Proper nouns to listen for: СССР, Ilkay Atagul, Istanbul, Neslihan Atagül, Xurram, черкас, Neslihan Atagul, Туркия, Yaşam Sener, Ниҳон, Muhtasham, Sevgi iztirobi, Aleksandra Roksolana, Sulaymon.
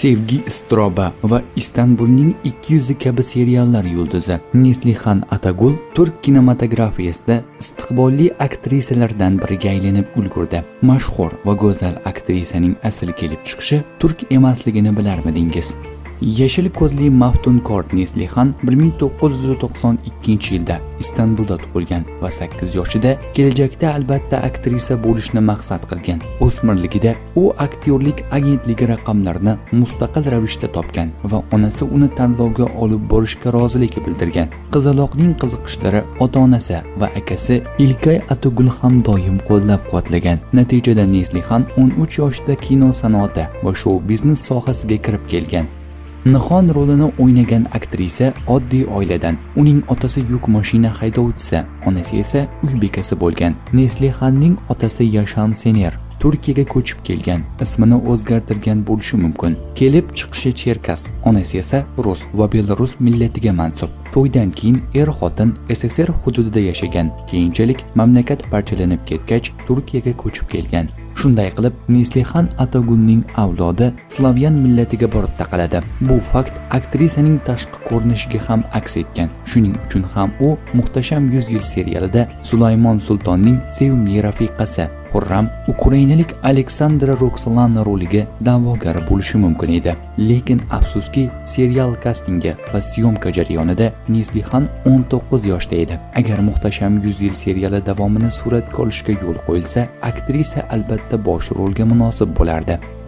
Sevgi iztirobi va Istanbulning 200 kabi seriallar yulduzi Neslihan Atagul turk kinematografiyasida istiqbolli aktrisalardan biriga aylanib ulgurdi. Mashhur va go'zal aktrisaning asl kelib chiqishi turk emasligini bilarmidingiz? Yashil ko'zli maftunkor Neslihan 1992-yilda Istanbulda tug'ilgan va 8 yoshida kelajakda albatta aktrisa bo'lishni maqsad qilgan. O'smirligida u aktyorlik agentligi raqamlarini mustaqil ravishda topgan va onasi uni tanlovga olib borishga rozilik bildirgan. Qizaloqning qiziqishlari ota-onasi va akasi Ilkay Atagul ham doim qo'llab-quvvatlagan. Natijada Neslihan 13 yoshida kino sanoati va shou-biznes sohasiga kirib kelgan. Nihon rolini o'ynagan aktrisa oddiy oiladan. Uning otasi yuk mashina haydovchisi, onasi esa uy bekasi bo'lgan. Neslihanning otasi Yaşam Sener Turkiyaga ko'chib kelgan, ismini o'zgartirgan bo'lishi mumkin. Kelib chiqishi Cherkas, onasi esa rus va Belarus millatiga mansub. To'ydan keyin er-xotin SSR hududida yashagan. Keyinchalik mamlakat parchalanib ketgach, Turkiyaga ko'chib kelgan. Shunday qilib, Neslihan Atagulning avlodi Slavyan millatiga borib taqaladi. Bu fakt aktrisaning tashqi ko'rinishiga ham aks etgan. Shuning uchun ham u Muhtasham 100 yil serialida Sulaymon sultonning sevimli rafiqasi Xurram ukrainalik Aleksandra Roksolana roliga da'vogar bo'lishi mumkin edi. Lekin afsuski, serial kastingi va syomka jarayonida Neslihan 19 yoshda edi. Agar Muhtasham 100 yil seriali davomini suratga olishga yo'l qo'yilsa, aktrisa albatta bosh rolga munosib bo'lardi.